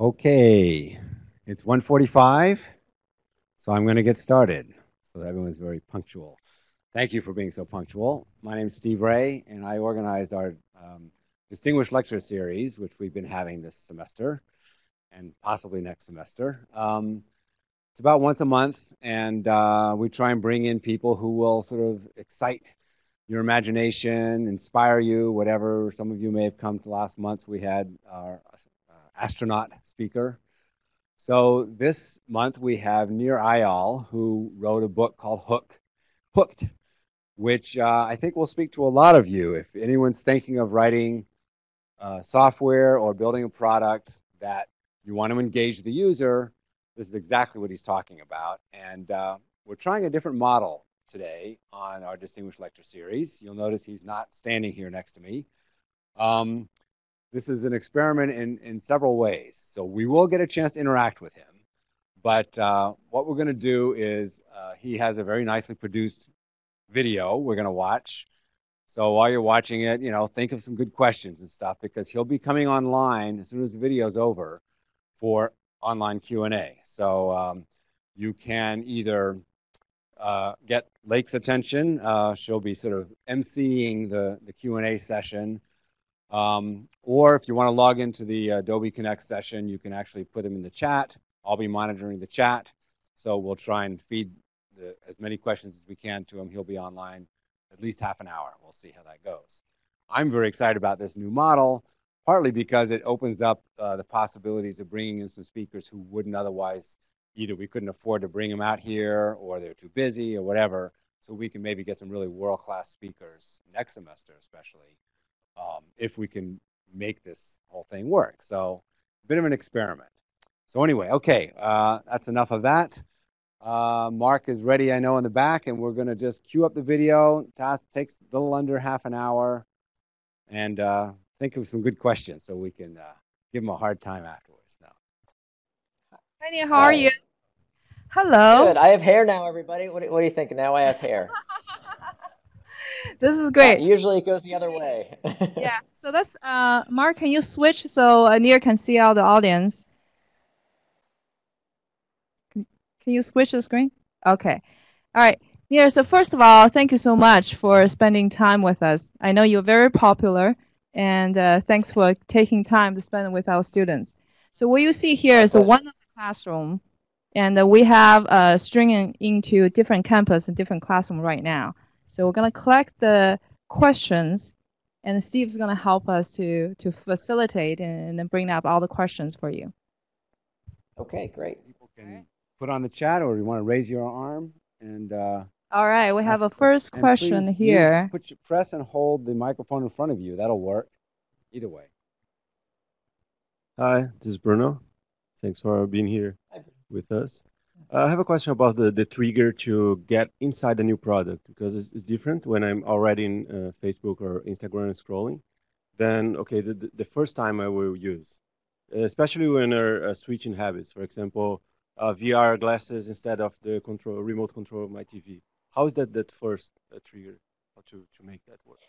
Okay, it's 1:45, so I'm going to get started. So everyone's very punctual. Thank you for being so punctual. My name is Steve Ray, and I organized our Distinguished Lecture Series, which we've been having this semester and possibly next semester. It's about once a month, and we try and bring in people who will sort of excite your imagination, inspire you, whatever. Some of you may have come to last month's. We had our astronaut speaker. So this month we have Nir Eyal, who wrote a book called Hooked, which I think will speak to a lot of you. If anyone's thinking of writing software or building a product that you want to engage the user, this is exactly what he's talking about. And we're trying a different model today on our Distinguished Lecture Series. You'll notice he's not standing here next to me. This is an experiment in several ways. So we will get a chance to interact with him. But what we're going to do is he has a very nicely produced video we're going to watch. So while you're watching it, you know, think of some good questions and stuff, because he'll be coming online as soon as the video's over for online Q&A. So you can either get Lake's attention. She'll be sort of emceeing the Q&A session. Or if you want to log into the Adobe Connect session, you can actually put them in the chat. I'll be monitoring the chat. So we'll try and feed as many questions as we can to him. He'll be online at least half an hour. We'll see how that goes. I'm very excited about this new model, partly because it opens up the possibilities of bringing in some speakers who wouldn't otherwise, either we couldn't afford to bring them out here or they're too busy or whatever, so we can maybe get some really world-class speakers next semester especially, if we can make this whole thing work. So a bit of an experiment. So anyway, okay, that's enough of that. Mark is ready, I know, in the back, and we're going to just queue up the video. It takes a little under half an hour, and think of some good questions so we can give them a hard time afterwards now. Hi, Nir, how are you? Hello. Good. I have hair now, everybody. What do you think? Now I have hair. This is great. Usually it goes the other way. Yeah. So that's Mark, can you switch so Nir can see out the audience? Can you switch the screen? Okay. All right. Nir, so first of all, thank you so much for spending time with us. I know you're very popular. And thanks for taking time to spend with our students. So what you see here is one of the classroom. And we have stringing into different campus and different classroom right now. So we're going to collect the questions. And Steve's going to help us to facilitate and bring up all the questions for you. OK, great. People can put on the chat, or you want to raise your arm. And all right, we have a first question here. Put your press and hold the microphone in front of you. That'll work either way. Hi, this is Bruno. Thanks for being here with us. I have a question about the trigger to get inside a new product, because it's different when I'm already in Facebook or Instagram scrolling. Then, OK, the first time I will use, especially when we're switching habits, for example, VR glasses instead of the remote control of my TV. How is that first trigger to make that work?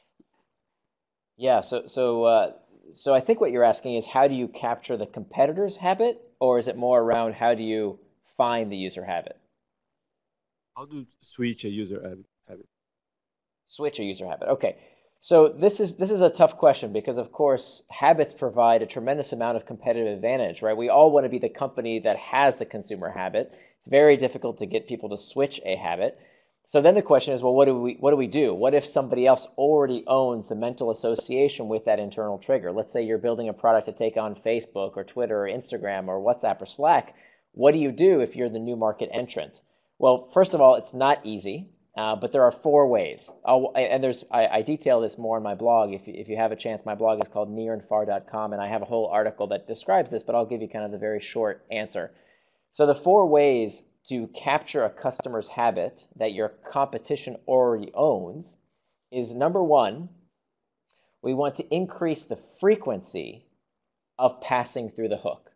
Yeah, so I think what you're asking is, how do you capture the competitor's habit, or is it more around how do you find the user habit? How do you switch a user habit? Switch a user habit. Okay, so this is a tough question, because of course habits provide a tremendous amount of competitive advantage, right? We all want to be the company that has the consumer habit. It's very difficult to get people to switch a habit. So then the question is, well, what do we do? What if somebody else already owns the mental association with that internal trigger? Let's say you're building a product to take on Facebook or Twitter or Instagram or WhatsApp or Slack. What do you do if you're the new market entrant? Well, first of all, it's not easy, but there are four ways. I detail this more in my blog. If you have a chance, my blog is called nearandfar.com, and I have a whole article that describes this, but I'll give you kind of the very short answer. So the four ways to capture a customer's habit that your competition already owns is, number one, we want to increase the frequency of passing through the hook.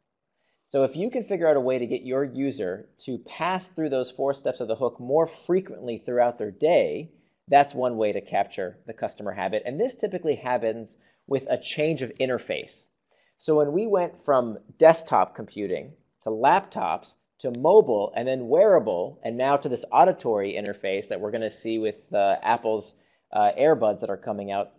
So if you can figure out a way to get your user to pass through those four steps of the hook more frequently throughout their day, that's one way to capture the customer habit. And this typically happens with a change of interface. So when we went from desktop computing to laptops to mobile and then wearable and now to this auditory interface that we're going to see with Apple's AirBuds that are coming out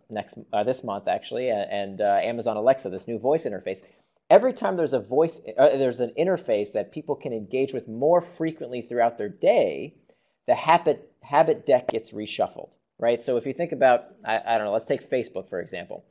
this month, actually, and Amazon Alexa, this new voice interface. Every time there's a voice, there's an interface that people can engage with more frequently throughout their day, the habit deck gets reshuffled, right? So if you think about, I don't know, let's take Facebook, for example.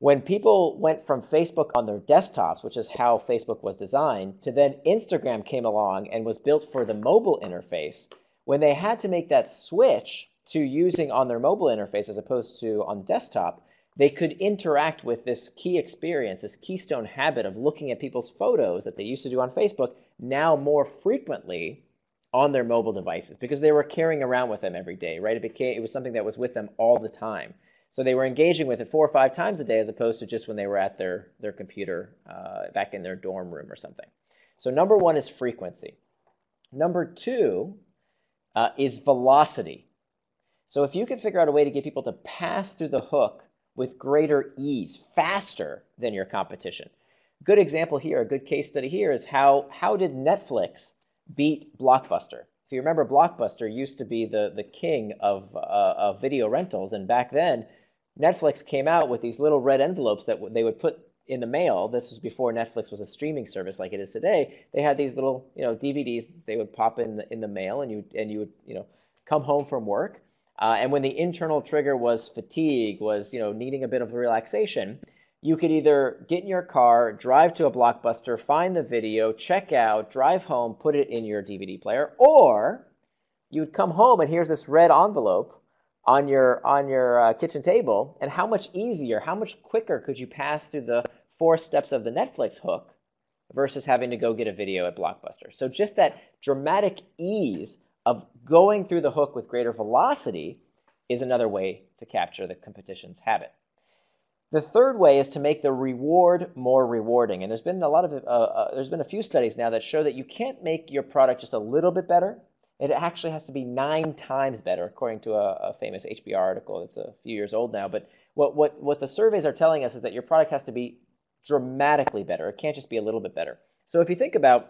When people went from Facebook on their desktops, which is how Facebook was designed, to then Instagram came along and was built for the mobile interface, when they had to make that switch to using on their mobile interface as opposed to on desktop, they could interact with this key experience, this keystone habit of looking at people's photos that they used to do on Facebook, now more frequently on their mobile devices because they were carrying around with them every day, right? It was something that was with them all the time. So they were engaging with it 4 or 5 times a day as opposed to just when they were at their computer back in their dorm room or something. So number one is frequency. Number two is velocity. So if you can figure out a way to get people to pass through the hook with greater ease, faster than your competition. Good example here, a good case study here is how did Netflix beat Blockbuster? If you remember, Blockbuster used to be the king of video rentals, and back then, Netflix came out with these little red envelopes that they would put in the mail. This was before Netflix was a streaming service like it is today. They had these little, DVDs they would pop in the mail, and you would, come home from work. And when the internal trigger was fatigue, was needing a bit of relaxation, you could either get in your car, drive to a Blockbuster, find the video, check out, drive home, put it in your DVD player, or you'd come home and here's this red envelope on your kitchen table. And how much easier, how much quicker could you pass through the 4 steps of the Netflix hook versus having to go get a video at Blockbuster? So just that dramatic ease of going through the hook with greater velocity is another way to capture the competition's habit. The third way is to make the reward more rewarding, and there's been a few studies now that show that you can't make your product just a little bit better. It actually has to be 9 times better, according to a famous HBR article that's a few years old now. But what the surveys are telling us is that your product has to be dramatically better. It can't just be a little bit better. So if you think about,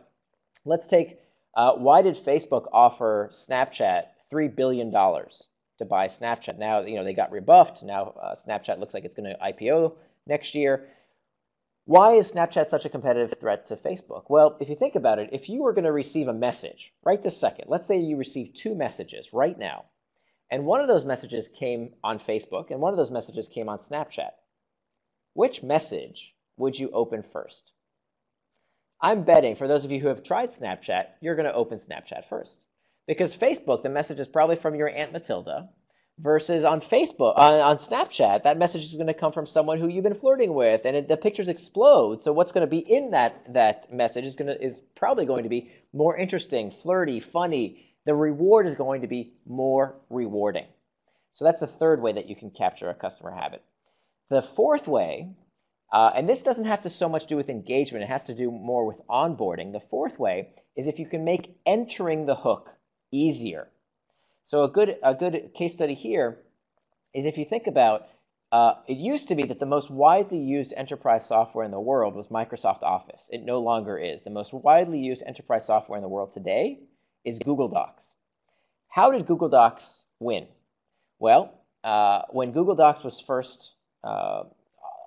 let's take why did Facebook offer Snapchat $3 billion to buy Snapchat? Now, they got rebuffed. Now Snapchat looks like it's going to IPO next year. Why is Snapchat such a competitive threat to Facebook? Well, if you think about it, if you were going to receive a message right this second, let's say you receive 2 messages right now, and one of those messages came on Facebook and one of those messages came on Snapchat, which message would you open first? I'm betting, for those of you who have tried Snapchat, you're going to open Snapchat first. Because Facebook, the message is probably from your Aunt Matilda, versus on Facebook, on Snapchat, that message is going to come from someone who you've been flirting with, and the pictures explode. So what's going to be in that message is probably going to be more interesting, flirty, funny. The reward is going to be more rewarding. So that's the third way that you can capture a customer habit. The fourth way, and this doesn't have to so much do with engagement. It has to do more with onboarding. The fourth way is if you can make entering the hook easier. So a good case study here is if you think about, it used to be that the most widely used enterprise software in the world was Microsoft Office. It no longer is. The most widely used enterprise software in the world today is Google Docs. How did Google Docs win? Well, when Google Docs was first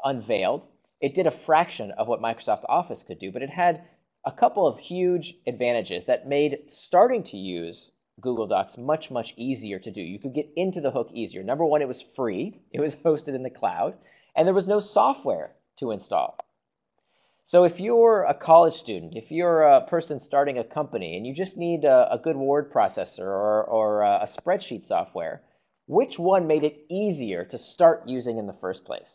unveiled, it did a fraction of what Microsoft Office could do, but it had a couple of huge advantages that made starting to use Google Docs much, much easier to do. You could get into the hook easier. Number one, it was free. It was hosted in the cloud, and there was no software to install. So if you're a college student, if you're a person starting a company, and you just need a good word processor or a spreadsheet software, which one made it easier to start using in the first place?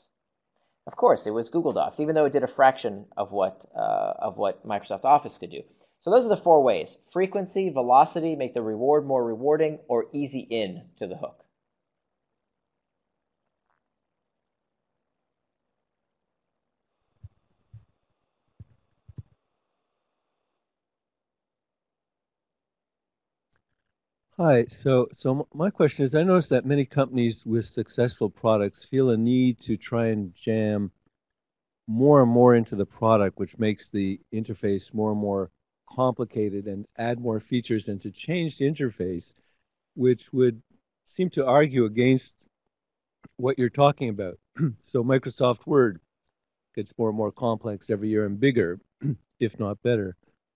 Of course, it was Google Docs, even though it did a fraction of what Microsoft Office could do. So those are the 4 ways: frequency, velocity, make the reward more rewarding, or easy in to the hook. Hi. So my question is, I noticed that many companies with successful products feel a need to try and jam more and more into the product, which makes the interface more and more complicated and add more features and to change the interface, which would seem to argue against what you're talking about. So Microsoft Word gets more and more complex every year and bigger, if not better.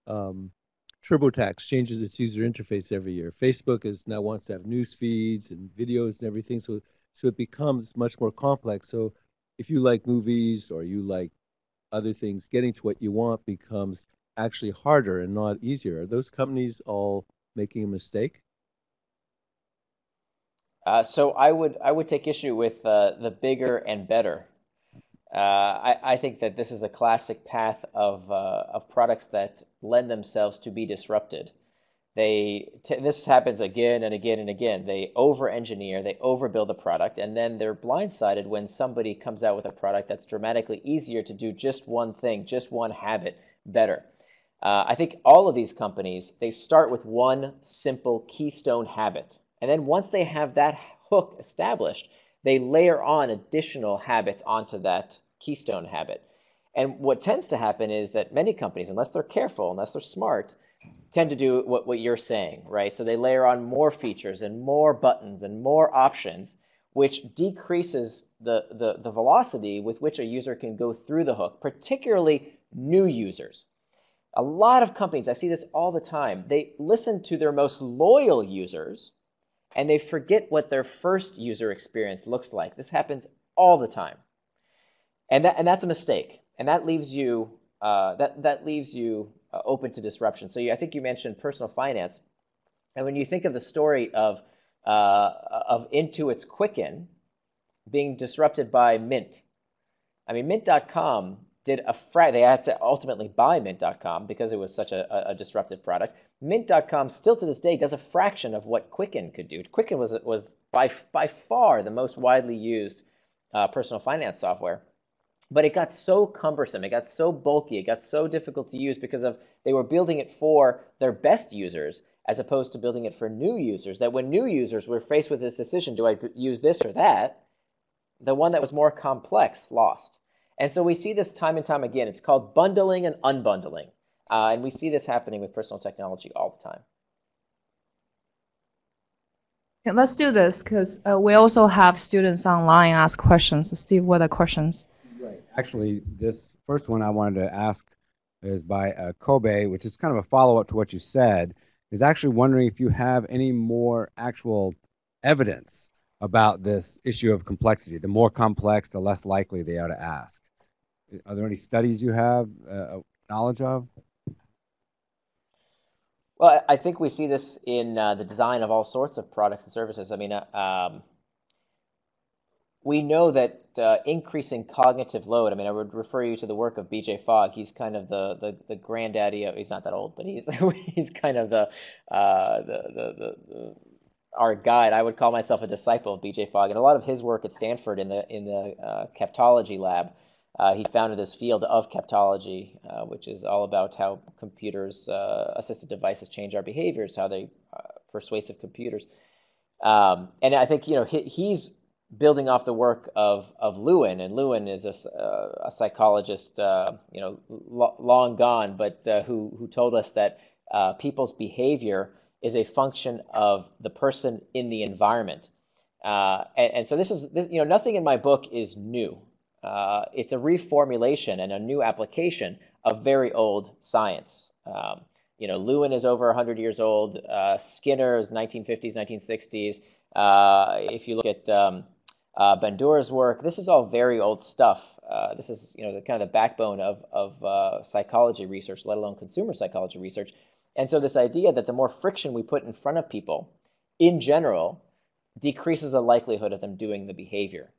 TurboTax changes its user interface every year. Facebook now wants to have news feeds and videos and everything, so it becomes much more complex. So if you like movies or you like other things, getting to what you want becomes actually harder and not easier. Are those companies all making a mistake? So I would take issue with the bigger and better. I think that this is a classic path of products that lend themselves to be disrupted. This happens again and again and again. They over-engineer, they overbuild a product, and then they're blindsided when somebody comes out with a product that's dramatically easier to do just one thing, just one habit better. I think all of these companies, they start with one simple keystone habit. And then once they have that hook established, they layer on additional habits onto that keystone habit. And what tends to happen is that many companies, unless they're careful, unless they're smart, tend to do what you're saying, right? So they layer on more features and more buttons and more options, which decreases the velocity with which a user can go through the hook, particularly new users. A lot of companies, I see this all the time, they listen to their most loyal users and they forget what their first user experience looks like. This happens all the time. And that's a mistake. And that leaves you open to disruption. So I think you mentioned personal finance. And when you think of the story of Intuit's Quicken being disrupted by Mint, I mean, Mint.com did they had to ultimately buy Mint.com because it was such a disruptive product. Mint.com still to this day does a fraction of what Quicken could do. Quicken was by far the most widely used personal finance software. But it got so cumbersome, it got so bulky, it got so difficult to use because they were building it for their best users as opposed to building it for new users, that when new users were faced with this decision, do I use this or that, the one that was more complex lost. And so we see this time and time again. It's called bundling and unbundling. And we see this happening with personal technology all the time. Okay, let's do this because we also have students online ask questions. Steve, what are questions? Actually, this first one I wanted to ask is by Kobe, which is kind of a follow-up to what you said, is actually wondering if you have any more actual evidence about this issue of complexity. The more complex, the less likely they are to ask. Are there any studies you have knowledge of? Well, I think we see this in the design of all sorts of products and services. I mean, we know that increasing cognitive load, I mean, I would refer you to the work of B.J. Fogg. He's kind of the granddaddy of, he's not that old, but he's kind of our guide. I would call myself a disciple of B.J. Fogg, and a lot of his work at Stanford in the Keptology lab, he founded this field of Keptology, which is all about how computers, assistive devices change our behaviors, how they persuasive computers. And I think, he's building off the work of Lewin, and Lewin is a psychologist, long gone, but who told us that people's behavior is a function of the person in the environment, and so this nothing in my book is new. It's a reformulation and a new application of very old science. Lewin is over 100 years old. Skinner is 1950s, 1960s. If you look at Bandura's work, this is all very old stuff. This is the kind of the backbone of psychology research, let alone consumer psychology research. And so this idea that the more friction we put in front of people, in general, decreases the likelihood of them doing the behavior.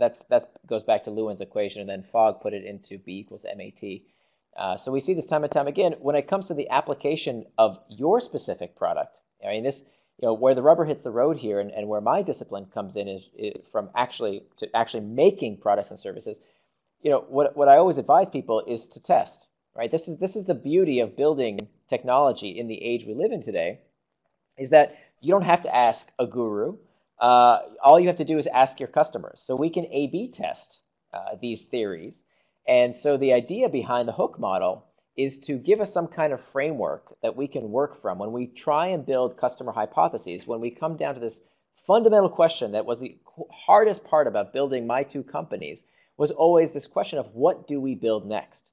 That goes back to Lewin's equation, and then Fogg put it into B=MAT. So we see this time and time again when it comes to the application of your specific product. I mean, this. Where the rubber hits the road here and where my discipline comes in is from actually making products and services. What I always advise people is to test, right? This is the beauty of building technology in the age we live in today, is that you don't have to ask a guru. All you have to do is ask your customers. So we can A/B test these theories And so the idea behind the hook model is to give us some kind of framework that we can work from when we try and build customer hypotheses, when we come down to this fundamental question that was the hardest part about building my two companies, was always this question of what do we build next?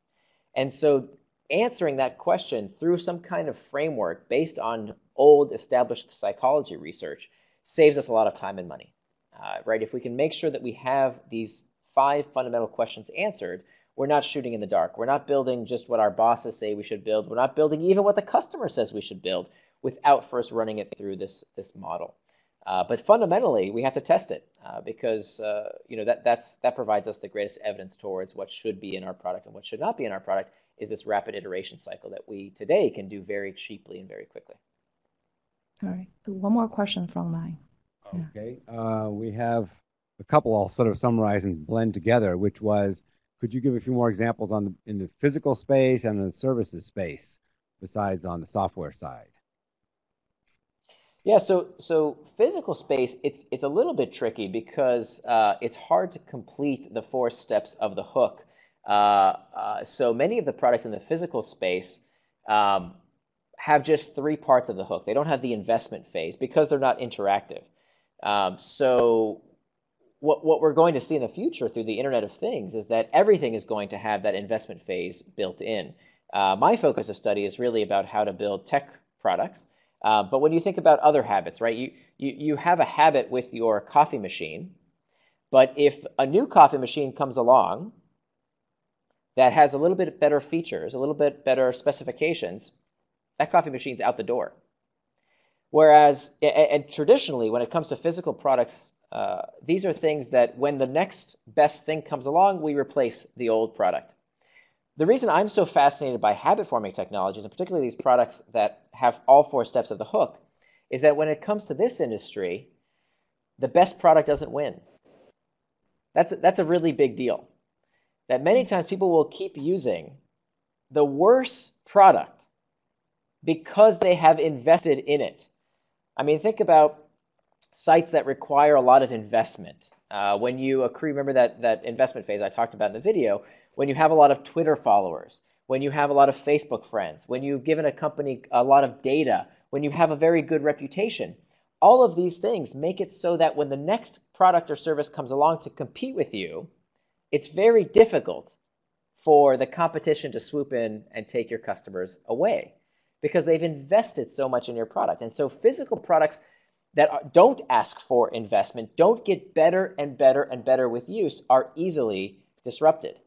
And so answering that question through some kind of framework based on old established psychology research saves us a lot of time and money, right? If we can make sure that we have these 5 fundamental questions answered, we're not shooting in the dark. We're not building just what our bosses say we should build. We're not building even what the customer says we should build without first running it through this model. But fundamentally, we have to test it because that provides us the greatest evidence towards what should be in our product and what should not be in our product is this rapid iteration cycle that we today can do very cheaply and very quickly. All right. One more question from Line. Okay. Yeah. We have a couple I'll sort of summarize and blend together, which was, could you give a few more examples on in the physical space and the services space, besides on the software side? Yeah, so physical space, it's a little bit tricky because it's hard to complete the 4 steps of the hook. So many of the products in the physical space have just 3 parts of the hook. They don't have the investment phase because they're not interactive. So what we're going to see in the future through the Internet of Things is that everything is going to have that investment phase built in. My focus of study is really about how to build tech products. But when you think about other habits, right, you have a habit with your coffee machine, but if a new coffee machine comes along that has a little bit better features, a little bit better specifications, that coffee machine's out the door. Whereas, and traditionally, when it comes to physical products, these are things that when the next best thing comes along, we replace the old product. The reason I'm so fascinated by habit-forming technologies, and particularly these products that have all 4 steps of the hook, is that when it comes to this industry, the best product doesn't win. That's a really big deal. That many times people will keep using the worse product because they have invested in it. I mean, think about sites that require a lot of investment. When you accrue, remember that investment phase I talked about in the video, when you have a lot of Twitter followers, when you have a lot of Facebook friends, when you've given a company a lot of data, when you have a very good reputation, all of these things make it so that when the next product or service comes along to compete with you, it's very difficult for the competition to swoop in and take your customers away because they've invested so much in your product. And so physical products that don't ask for investment, don't get better and better and better with use, are easily disrupted.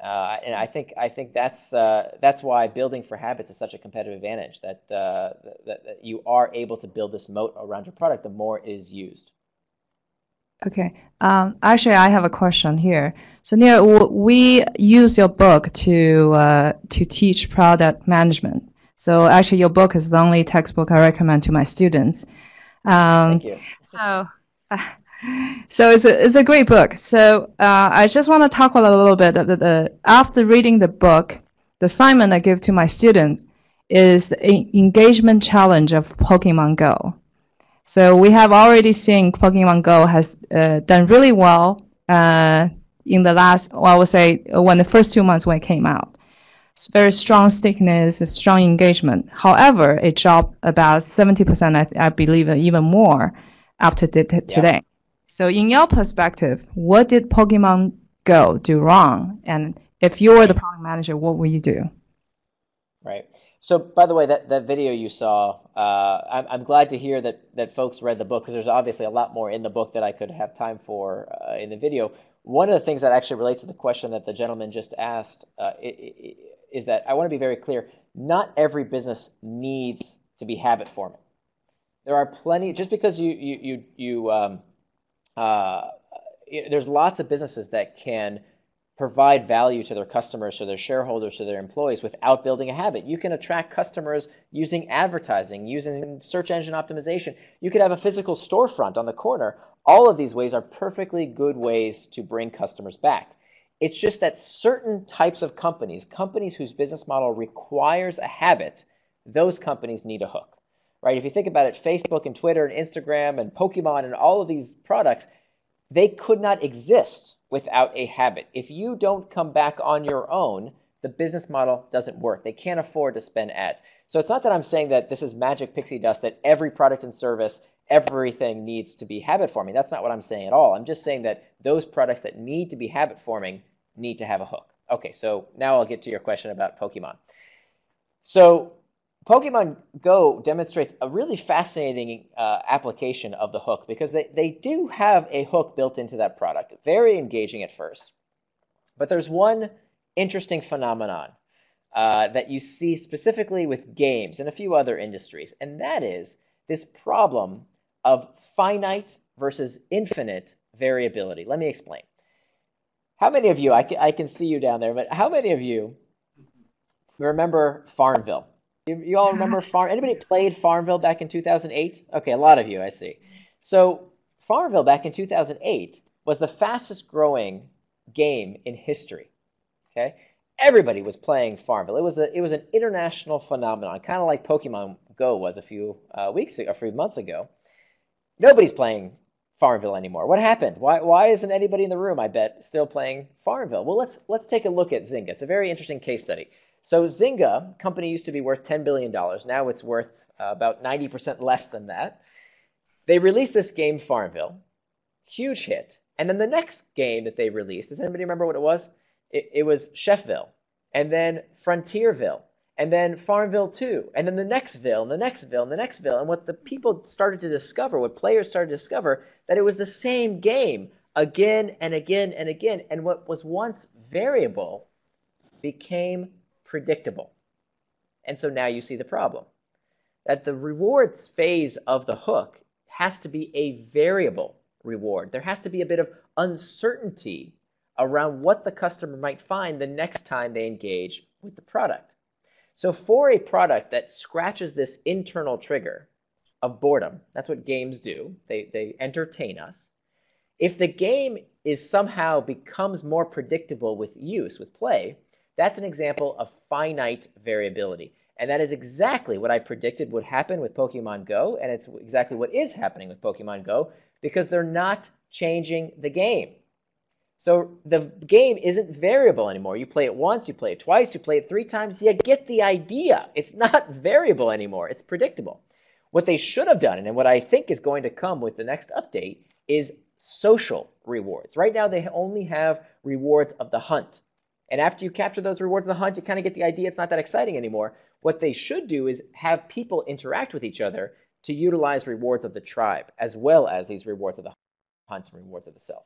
And I think that's why building for habits is such a competitive advantage, that you are able to build this moat around your product the more it is used. Okay. Actually, I have a question here. So Nir, we use your book to teach product management. So actually, your book is the only textbook I recommend to my students. Thank you. So it's a great book. So I just want to talk a little bit. After reading the book, the assignment I give to my students is the engagement challenge of Pokemon Go. So we have already seen Pokemon Go has done really well in the last, well, I would say, when the first 2 months when it came out. It's very strong stickiness, strong engagement. However, it dropped about 70%, I believe, even more up to today. Yeah. So in your perspective, what did Pokemon Go do wrong? And if you were the product manager, what would you do? Right. So by the way, that video you saw, I'm glad to hear that folks read the book, because there's obviously a lot more in the book that I could have time for in the video. One of the things that actually relates to the question that the gentleman just asked is that I want to be very clear, not every business needs to be habit forming. There are plenty, just because there's lots of businesses that can provide value to their customers, to their shareholders, to their employees without building a habit. You can attract customers using advertising, using search engine optimization. You could have a physical storefront on the corner. All of these ways are perfectly good ways to bring customers back. It's just that certain types of companies whose business model requires a habit, those companies need a hook, right? If you think about it, Facebook and Twitter and Instagram and Pokemon and all of these products, They could not exist without a habit. If you don't come back on your own, the business model doesn't work. They can't afford to spend ads. So it's not that I'm saying that this is magic pixie dust, that every product and service, everything needs to be habit forming. That's not what I'm saying at all. I'm just saying that those products that need to be habit forming need to have a hook. Okay, so now I'll get to your question about Pokemon. So Pokemon Go demonstrates a really fascinating application of the hook, because they do have a hook built into that product. Very engaging at first. But there's one interesting phenomenon that you see specifically with games and a few other industries, and that is this problem of finite versus infinite variability. Let me explain. How many of you, I can see you down there, but how many of you remember Farmville? You all remember anybody played Farmville back in 2008? Okay, a lot of you, I see. So Farmville back in 2008 was the fastest growing game in history. Okay? Everybody was playing Farmville. It was an international phenomenon, kind of like Pokemon Go was a few months ago. Nobody's playing Farmville anymore. What happened? Why isn't anybody in the room, I bet, still playing Farmville? Well, let's take a look at Zynga. It's a very interesting case study. So Zynga company used to be worth $10 billion. Now it's worth about 90% less than that. They released this game, Farmville. Huge hit. And then the next game that they released, does anybody remember what it was? It was Chefville, and then Frontierville, and then Farmville 2, and then the next Ville, and the next Ville, and the next Ville. And what the people started to discover, what players started to discover, that it was the same game again and again and again. And what was once variable became predictable. And so now you see the problem, that the rewards phase of the hook has to be a variable reward. There has to be a bit of uncertainty around what the customer might find the next time they engage with the product. So for a product that scratches this internal trigger of boredom, that's what games do, they entertain us. If the game is somehow becomes more predictable with use, with play, that's an example of finite variability. And that is exactly what I predicted would happen with Pokemon Go, and it's exactly what is happening with Pokemon Go, because they're not changing the game. So the game isn't variable anymore. You play it once, you play it twice, you play it three times, you get the idea. It's not variable anymore. It's predictable. What they should have done, and what I think is going to come with the next update, is social rewards. Right now they only have rewards of the hunt. And after you capture those rewards in the hunt, you kind of get the idea it's not that exciting anymore. What they should do is have people interact with each other to utilize rewards of the tribe, as well as these rewards of the hunt and rewards of the self.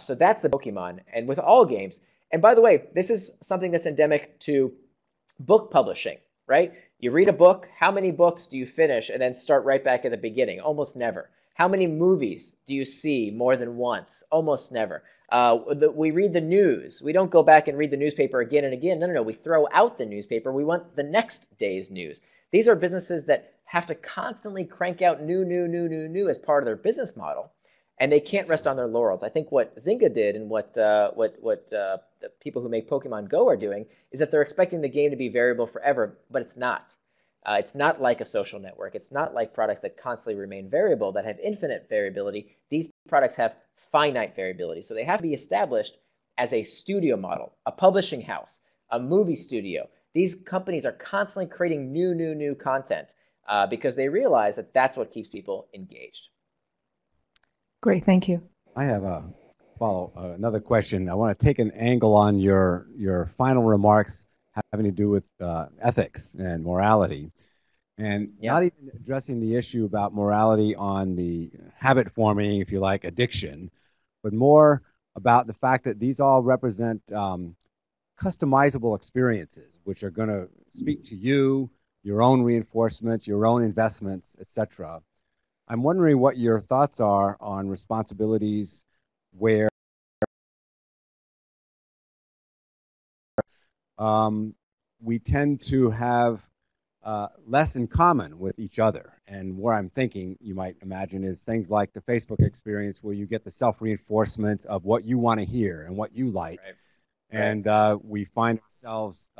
So that's the Pokemon, and with all games. And by the way, this is something that's endemic to book publishing, right? You read a book, how many books do you finish and then start right back at the beginning? Almost never. How many movies do you see more than once? Almost never. We read the news. We don't go back and read the newspaper again and again. No. We throw out the newspaper. We want the next day's news. These are businesses that have to constantly crank out new as part of their business model, and they can't rest on their laurels. I think what Zynga did and what the people who make Pokemon Go are doing is that they're expecting the game to be variable forever, but it's not. It's not like a social network. It's not like products that constantly remain variable, that have infinite variability. These products have finite variability. So they have to be established as a studio model, a publishing house, a movie studio. These companies are constantly creating new content because they realize that that's what keeps people engaged. Great, thank you. I have another question. I want to take an angle on your final remarks having to do with ethics and morality, and not even addressing the issue about morality on the habit forming, if you like, addiction, but more about the fact that these all represent customizable experiences, which are going to speak to you, your own reinforcement, your own investments, etc. I'm wondering what your thoughts are on responsibilities where we tend to have less in common with each other. And where I'm thinking, you might imagine, is things like the Facebook experience, where you get the self-reinforcement of what you want to hear and what you like. Right. And we find ourselves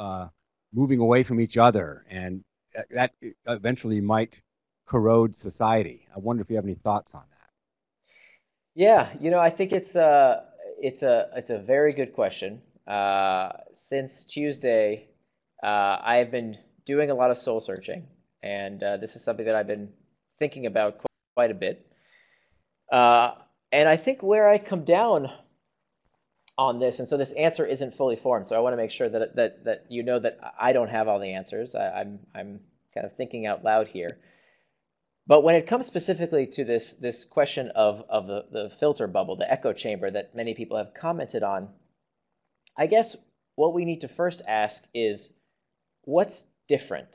moving away from each other, and that eventually might corrode society. I wonder if you have any thoughts on that. Yeah, I think it's a very good question. Since Tuesday, I have been doing a lot of soul searching, and this is something that I've been thinking about quite a bit. And I think where I come down on this, and so this answer isn't fully formed, so I want to make sure that you know that I don't have all the answers. I'm kind of thinking out loud here. But when it comes specifically to this question of the filter bubble, the echo chamber that many people have commented on, I guess what we need to first ask is, what's different?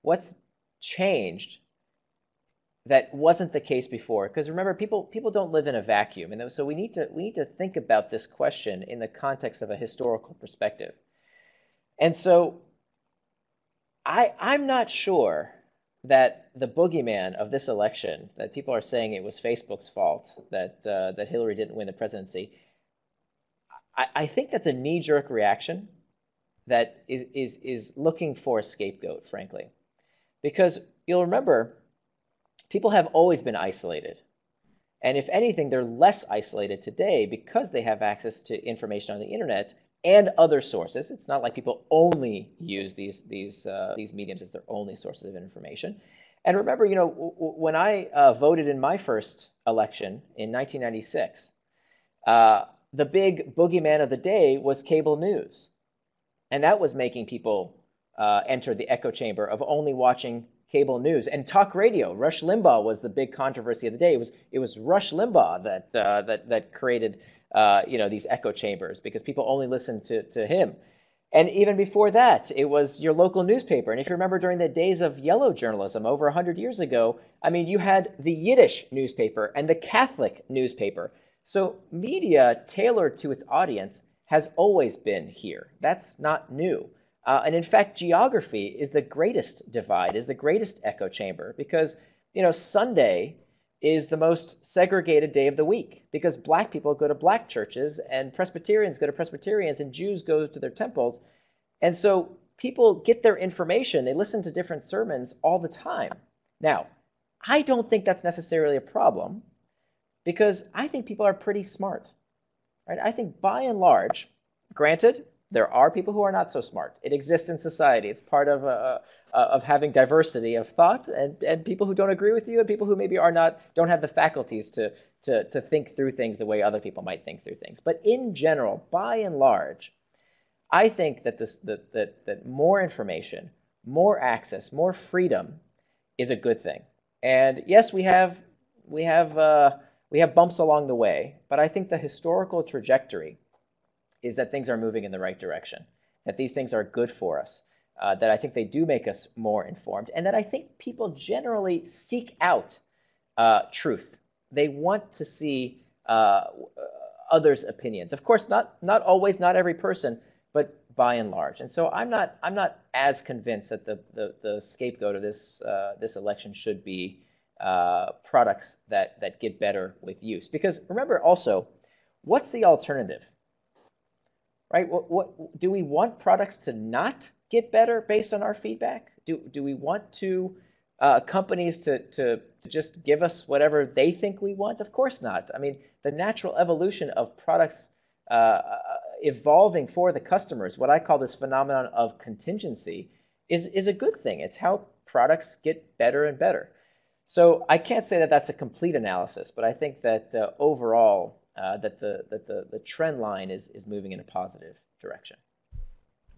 What's changed that wasn't the case before? Because remember, people don't live in a vacuum, and so we need to think about this question in the context of a historical perspective. And so I'm not sure that the boogeyman of this election, that people are saying it was Facebook's fault that Hillary didn't win the presidency, I think that's a knee-jerk reaction that is looking for a scapegoat, frankly. Because you'll remember, people have always been isolated. And if anything, they're less isolated today because they have access to information on the internet and other sources. It's not like people only use these mediums as their only sources of information. And remember, when I voted in my first election in 1996, the big boogeyman of the day was cable news, and that was making people enter the echo chamber of only watching cable news and talk radio. Rush Limbaugh was the big controversy of the day. It was Rush Limbaugh that created these echo chambers, because people only listened to him. And even before that, it was your local newspaper. And if you remember, during the days of yellow journalism over 100 years ago, you had the Yiddish newspaper and the Catholic newspaper. So media tailored to its audience has always been here. That's not new. And in fact, geography is the greatest divide, is the greatest echo chamber, because, Sunday is the most segregated day of the week, because black people go to black churches and Presbyterians go to Presbyterians and Jews go to their temples. And so people get their information. They listen to different sermons all the time. Now, I don't think that's necessarily a problem, because I think people are pretty smart, right? I think by and large, granted, there are people who are not so smart. It exists in society. It's part of having diversity of thought, and people who don't agree with you, and people who maybe don't have the faculties to think through things the way other people might think through things. But in general, by and large, I think that that more information, more access, more freedom is a good thing. And yes, we have bumps along the way, but I think the historical trajectory is that things are moving in the right direction, that these things are good for us, that I think they do make us more informed, and that I think people generally seek out truth. They want to see others' opinions. Of course, not always, not every person, but by and large. And so I'm not as convinced that the scapegoat of this election should be products that get better with use. Because remember also, what's the alternative, right? What do we want? Products to not get better based on our feedback? Do we want to companies to just give us whatever they think we want? Of course not. The natural evolution of products evolving for the customers, what I call this phenomenon of contingency, is a good thing. It's how products get better and better. So I can't say that that's a complete analysis, but I think that overall that the trend line is moving in a positive direction.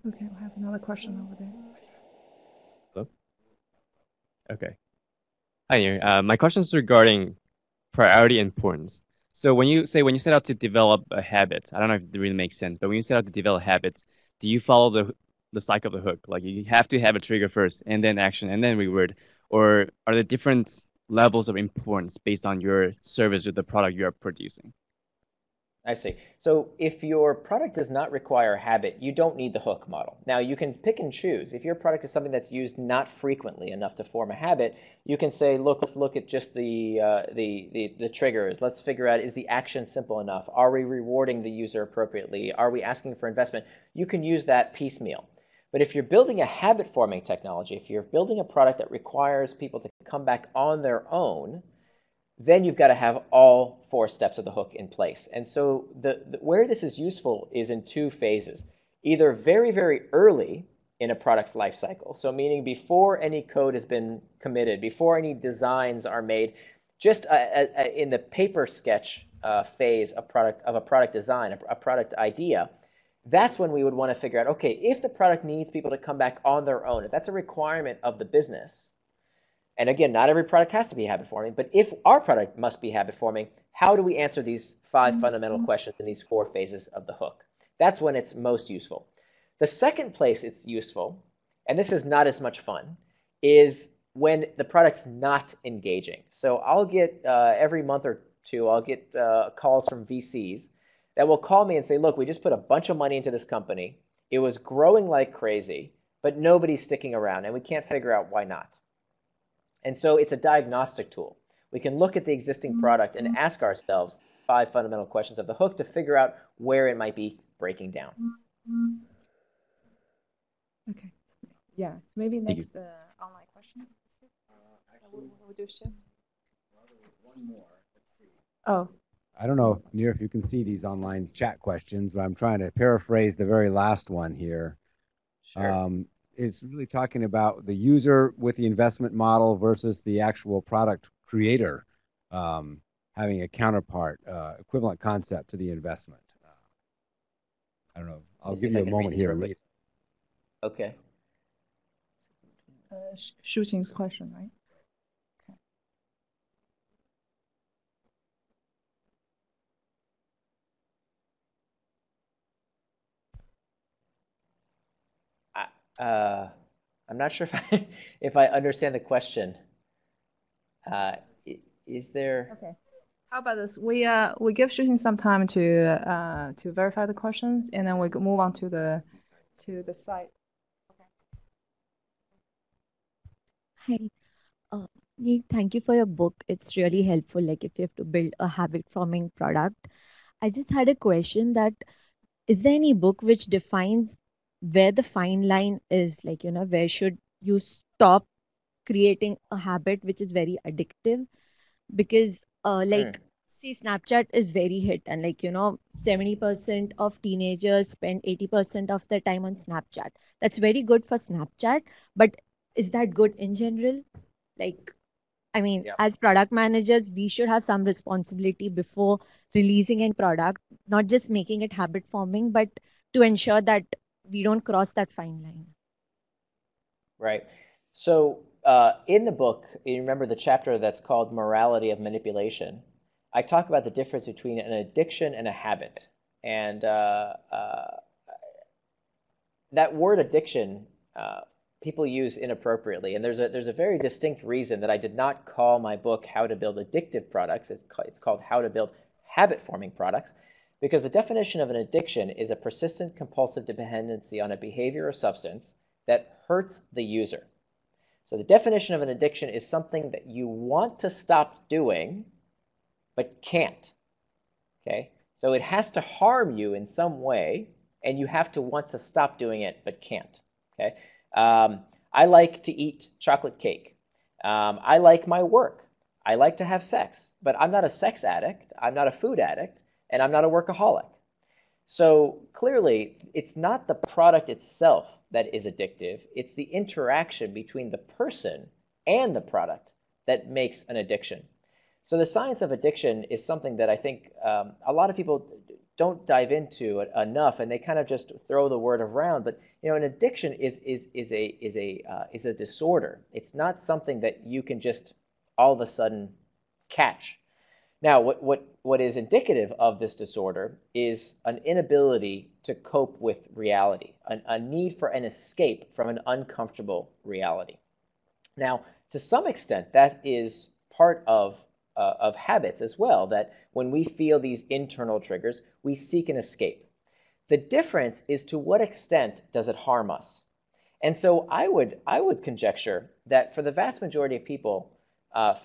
Okay, we'll have another question over there. Hello? Okay. Hi, Nir. My question is regarding priority importance. So when you set out to develop a habit, I don't know if it really makes sense, but when you set out to develop habits, do you follow the cycle of the hook? Like, you have to have a trigger first, and then action, and then reward. Or are there different levels of importance based on your service or the product you are producing? I see. So if your product does not require habit, you don't need the hook model. Now, you can pick and choose. If your product is something that's used not frequently enough to form a habit, you can say, let's look at just the triggers. Let's figure out, is the action simple enough? Are we rewarding the user appropriately? Are we asking for investment? You can use that piecemeal. But if you're building a habit-forming technology, if you're building a product that requires people to come back on their own, then you've got to have all four steps of the hook in place. And so where this is useful is in two phases, either very, very early in a product's life cycle. So meaning before any code has been committed, before any designs are made, just in the paper sketch phase of a product design, a product idea, that's when we would want to figure out, okay, if the product needs people to come back on their own, if that's a requirement of the business, and again, not every product has to be habit-forming, but if our product must be habit-forming, how do we answer these five fundamental questions in these four phases of the hook? That's when it's most useful. The second place it's useful, and this is not as much fun, is when the product's not engaging. So I'll get every month or two, I'll get calls from VCs that will call me and say, look, we just put a bunch of money into this company. It was growing like crazy, but nobody's sticking around, and we can't figure out why not. And so it's a diagnostic tool. We can look at the existing product and ask ourselves five fundamental questions of the hook to figure out where it might be breaking down. Okay. Yeah. Maybe next online question. We'll do a shift. One more. Oh. I don't know, Nir, if you can see these online chat questions, but I'm trying to paraphrase the very last one here. Sure. Is really talking about the user with the investment model versus the actual product creator having a counterpart, equivalent concept to the investment. I don't know. I'll give you a moment here. Okay. Shooting's question, right? Okay. I'm not sure if I understand the question. Is there? Okay. How about this? We give Shooting some time to verify the questions, and then we move on to the site. Okay. Hi, thank you for your book. It's really helpful. Like if you have to build a habit-forming product, I just had a question. That is there any book which defines where the fine line is, like, you know, where should you stop creating a habit which is very addictive? Because see, Snapchat is very hit, and like, you know, 70% of teenagers spend 80% of their time on Snapchat. That's very good for Snapchat, but is that good in general? Like, I mean, as product managers, we should have some responsibility before releasing a product, not just making it habit forming, but to ensure that we don't cross that fine line. Right. So in the book, you remember the chapter that's called Morality of Manipulation. I talk about the difference between an addiction and a habit. And that word addiction, people use inappropriately. And there's a very distinct reason that I did not call my book How to Build Addictive Products. It's called How to Build Habit-Forming Products. Because the definition of an addiction is a persistent compulsive dependency on a behavior or substance that hurts the user. So the definition of an addiction is something that you want to stop doing, but can't. Okay? So it has to harm you in some way, and you have to want to stop doing it, but can't. Okay? I like to eat chocolate cake. I like my work. I like to have sex. But I'm not a sex addict. I'm not a food addict. And I'm not a workaholic. So clearly, it's not the product itself that is addictive. It's the interaction between the person and the product that makes an addiction. So the science of addiction is something that I think a lot of people don't dive into enough, and they kind of just throw the word around. But you know, an addiction is a disorder. It's not something that you can just all of a sudden catch. Now, what is indicative of this disorder is an inability to cope with reality, a need for an escape from an uncomfortable reality. Now, to some extent, that is part of habits as well, that when we feel these internal triggers, we seek an escape. The difference is to what extent does it harm us? And so I would conjecture that for the vast majority of people,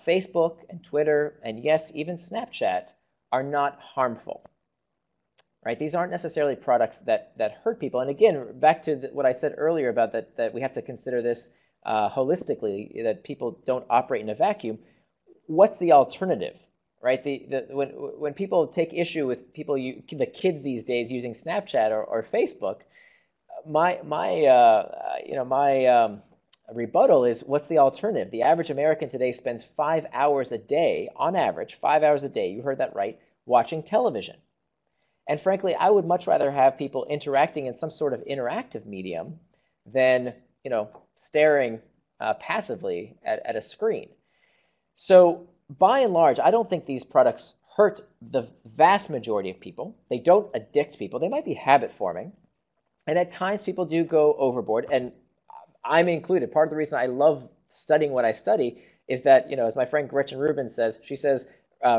Facebook and Twitter and yes, even Snapchat are not harmful, right? These aren't necessarily products that hurt people. And again, back to what I said earlier about that we have to consider this holistically, that people don't operate in a vacuum. What's the alternative? right? When people take issue with the kids these days using Snapchat or Facebook, my rebuttal is, what's the alternative? The average American today spends 5 hours a day, on average, 5 hours a day, you heard that right, watching television. And frankly, I would much rather have people interacting in some sort of interactive medium than, staring passively at a screen. So by and large, I don't think these products hurt the vast majority of people. They don't addict people. They might be habit forming. And at times people do go overboard, and I'm included. Part of the reason I love studying what I study is that, as my friend Gretchen Rubin says, she says,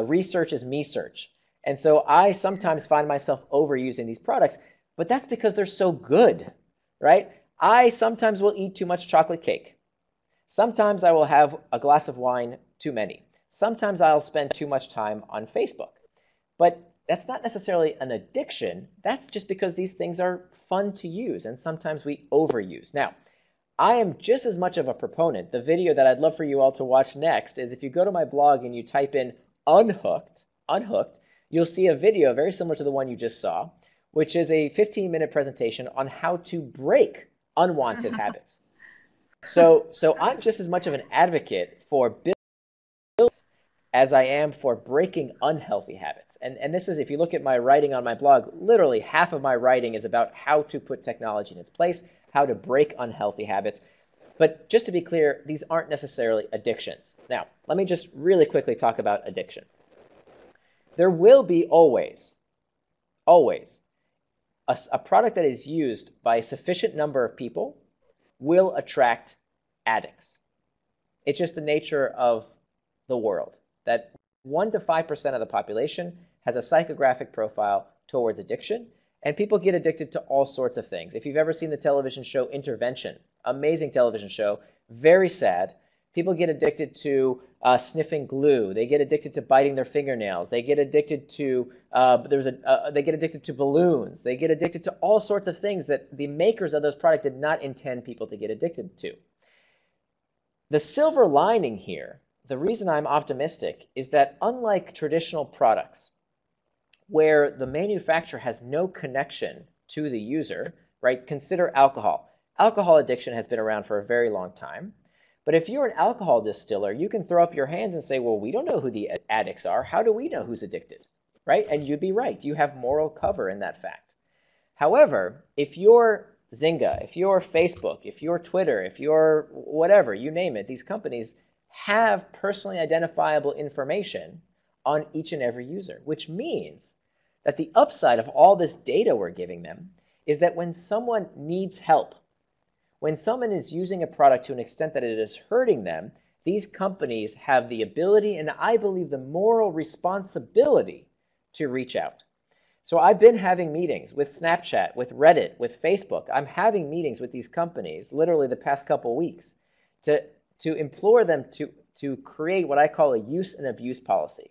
research is me search. And so I sometimes find myself overusing these products, but that's because they're so good, right? I sometimes will eat too much chocolate cake. Sometimes I will have a glass of wine too many. Sometimes I'll spend too much time on Facebook. But that's not necessarily an addiction. That's just because these things are fun to use, and sometimes we overuse. Now, I am just as much of a proponent. The video that I'd love for you all to watch next is, if you go to my blog and you type in unhooked, you'll see a video very similar to the one you just saw, which is a 15-minute presentation on how to break unwanted habits. So I'm just as much of an advocate for business as I am for breaking unhealthy habits. And this is, if you look at my writing on my blog, literally half of my writing is about how to put technology in its place, how to break unhealthy habits. But just to be clear, these aren't necessarily addictions. Now, let me just really quickly talk about addiction. There will be always, a product that is used by a sufficient number of people will attract addicts. It's just the nature of the world that 1 to 5% of the population has a psychographic profile towards addiction, and people get addicted to all sorts of things. If you've ever seen the television show Intervention, amazing television show, very sad. People get addicted to sniffing glue. They get addicted to biting their fingernails. They get addicted to they get addicted to balloons. They get addicted to all sorts of things that the makers of those products did not intend people to get addicted to. The silver lining here, the reason I'm optimistic, is that unlike traditional products, where the manufacturer has no connection to the user, right? Consider alcohol. Alcohol addiction has been around for a very long time. But if you're an alcohol distiller, you can throw up your hands and say, well, we don't know who the addicts are. How do we know who's addicted, right? And you'd be right. You have moral cover in that fact. However, if you're Zynga, if you're Facebook, if you're Twitter, if you're whatever, you name it, these companies have personally identifiable information on each and every user, which means that the upside of all this data we're giving them is that when someone needs help, when someone is using a product to an extent that it is hurting them, these companies have the ability and I believe the moral responsibility to reach out. So I've been having meetings with Snapchat, with Reddit, with Facebook. I'm having meetings with these companies literally the past couple weeks to implore them to create what I call a use and abuse policy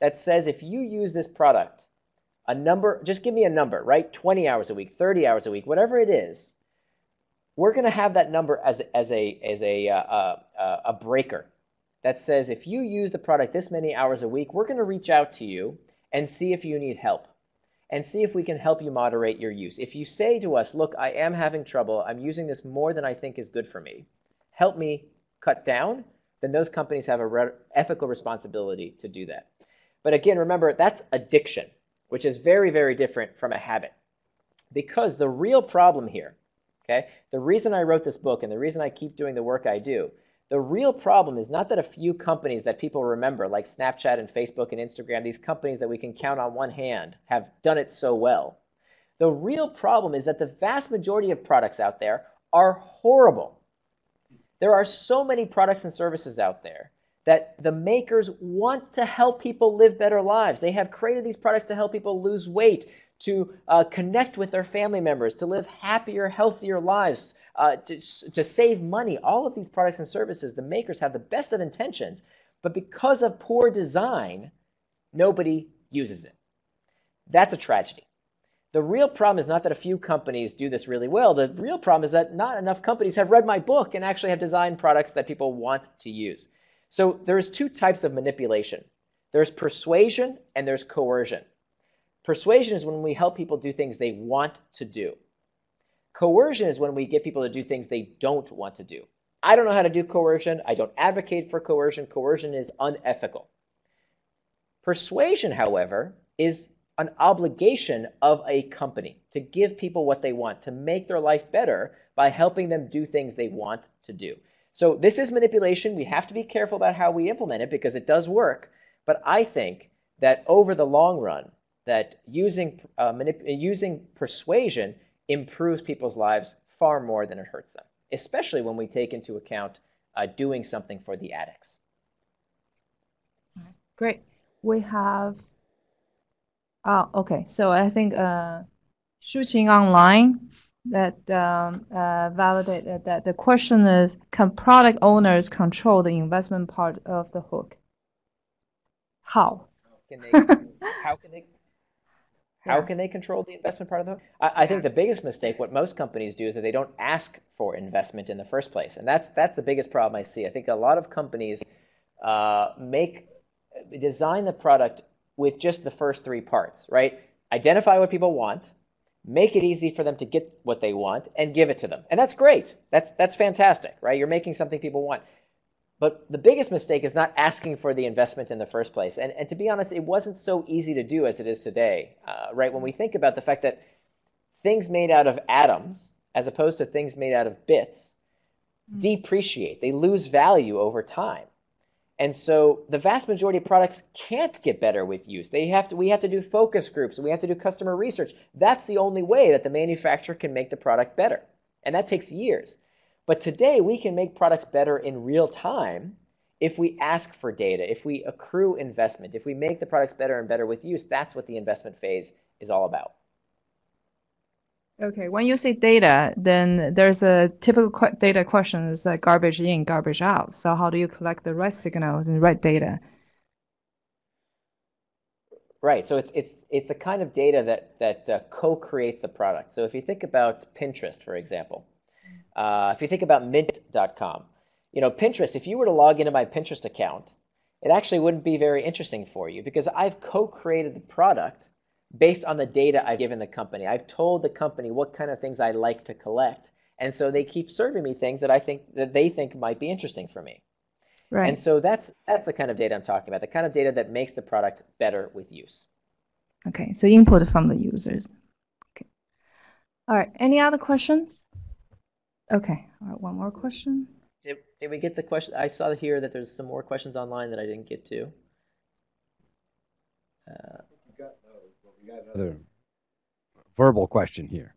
that says, if you use this product, a number, just give me a number, right? 20 hours a week, 30 hours a week, whatever it is, we're going to have that number as a breaker that says, if you use the product this many hours a week, we're going to reach out to you and see if you need help and see if we can help you moderate your use. If you say to us, look, I am having trouble. I'm using this more than I think is good for me. Help me cut down. Then those companies have an ethical responsibility to do that. But again, remember, that's addiction, which is very, very different from a habit, because the real problem here, okay? The reason I wrote this book and the reason I keep doing the work I do, the real problem is not that a few companies that people remember, like Snapchat and Facebook and Instagram, these companies that we can count on one hand, have done it so well. The real problem is that the vast majority of products out there are horrible. There are so many products and services out there that the makers want to help people live better lives. They have created these products to help people lose weight, to connect with their family members, to live happier, healthier lives, to save money. All of these products and services, the makers have the best of intentions, but because of poor design, nobody uses it. That's a tragedy. The real problem is not that a few companies do this really well. The real problem is that not enough companies have read my book and actually have designed products that people want to use. So there's two types of manipulation. There's persuasion and there's coercion. Persuasion is when we help people do things they want to do. Coercion is when we get people to do things they don't want to do. I don't know how to do coercion. I don't advocate for coercion. Coercion is unethical. Persuasion, however, is an obligation of a company to give people what they want, to make their life better by helping them do things they want to do. So this is manipulation. We have to be careful about how we implement it because it does work. But I think that over the long run, that using persuasion improves people's lives far more than it hurts them, especially when we take into account doing something for the addicts. Great. We have, okay, so I think shooting online, that validated that. The question is, can product owners control the investment part of the hook? How? How can they control the investment part of the hook? I think the biggest mistake, what most companies do, is that they don't ask for investment in the first place. And that's the biggest problem I see. I think a lot of companies design the product with just the first three parts, right? Identify what people want, make it easy for them to get what they want, and give it to them. And that's great. That's fantastic, right? You're making something people want. But the biggest mistake is not asking for the investment in the first place. And to be honest, it wasn't so easy to do as it is today, right? When we think about the fact that things made out of atoms, as opposed to things made out of bits, depreciate. They lose value over time. And so the vast majority of products can't get better with use. We have to do focus groups. We have to do customer research. That's the only way that the manufacturer can make the product better. And that takes years. But today, we can make products better in real time if we ask for data, if we accrue investment, if we make the products better and better with use. That's what the investment phase is all about. OK, when you say data, then there's a typical data question is like garbage in, garbage out. So how do you collect the right signals and the right data? Right. So it's the kind of data that co-creates the product. So if you think about Pinterest, for example, if you think about Mint.com, Pinterest, if you were to log into my Pinterest account, it actually wouldn't be very interesting for you because I've co-created the product based on the data I've given the company. I've told the company what kind of things I like to collect. And so they keep serving me things that they think might be interesting for me. Right. And so that's the kind of data I'm talking about, the kind of data that makes the product better with use. OK, so input from the users. Okay. All right, any other questions? Okay, all right, one more question. Did we get the question? I saw here that there's some more questions online that I didn't get to. We got another verbal question here.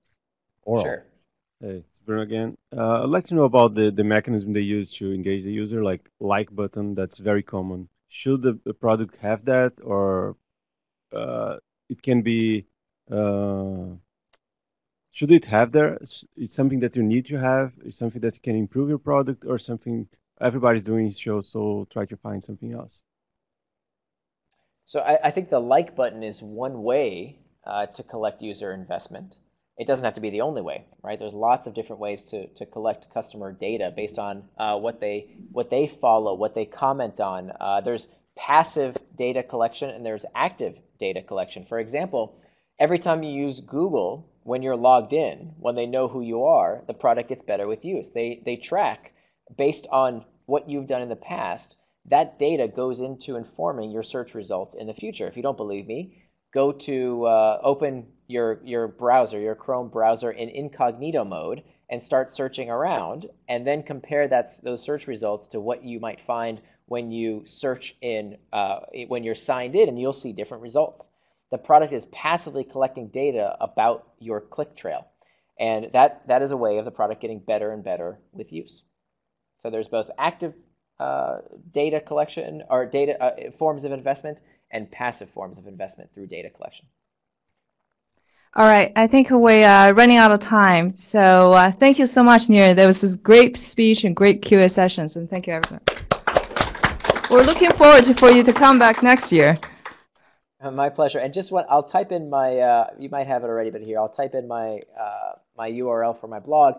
Oral. Sure. Hey, it's Bruno again. I'd like to know about the mechanism they use to engage the user, like button. That's very common. Should the product have that, or it can be? Should it have there? It's something that you need to have. It's something that you can improve your product, or something everybody's doing show. So try to find something else. So I think the like button is one way to collect user investment. It doesn't have to be the only way, right? There's lots of different ways to collect customer data based on what they follow, what they comment on. There's passive data collection and there's active data collection. For example, every time you use Google. When you're logged in, when they know who you are, the product gets better with use. They track based on what you've done in the past. That data goes into informing your search results in the future. If you don't believe me, go to open your browser, your Chrome browser in incognito mode, and start searching around, and then compare those search results to what you might find when you search when you're signed in, and you'll see different results. The product is passively collecting data about your click trail. And that is a way of the product getting better and better with use. So there's both active data collection or data forms of investment and passive forms of investment through data collection. All right. I think we are running out of time. So thank you so much, Nir. That was this great speech and great QA sessions. And thank you, everyone. We're looking forward for you to come back next year. My pleasure. And just I'll type in my you might have it already, but here I'll type in my URL for my blog.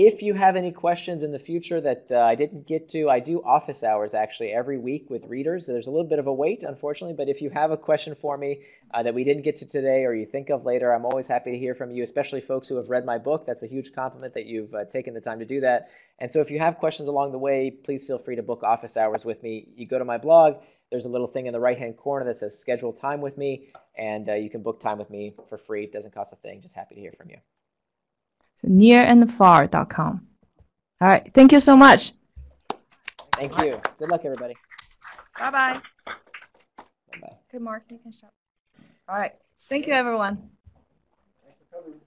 If you have any questions in the future that I didn't get to, I do office hours actually every week with readers. So there's a little bit of a wait, unfortunately, but if you have a question for me that we didn't get to today or you think of later, I'm always happy to hear from you, especially folks who have read my book. That's a huge compliment that you've taken the time to do that. And so if you have questions along the way, please feel free to book office hours with me. You go to my blog, there's a little thing in the right-hand corner that says schedule time with me, and you can book time with me for free. It doesn't cost a thing. Just happy to hear from you. So nearandfar.com. All right. Thank you so much. Thank you. Good luck, everybody. Bye-bye. Bye-bye. Good, Mark. You can shop. All right. Thank you, everyone. Thanks for coming.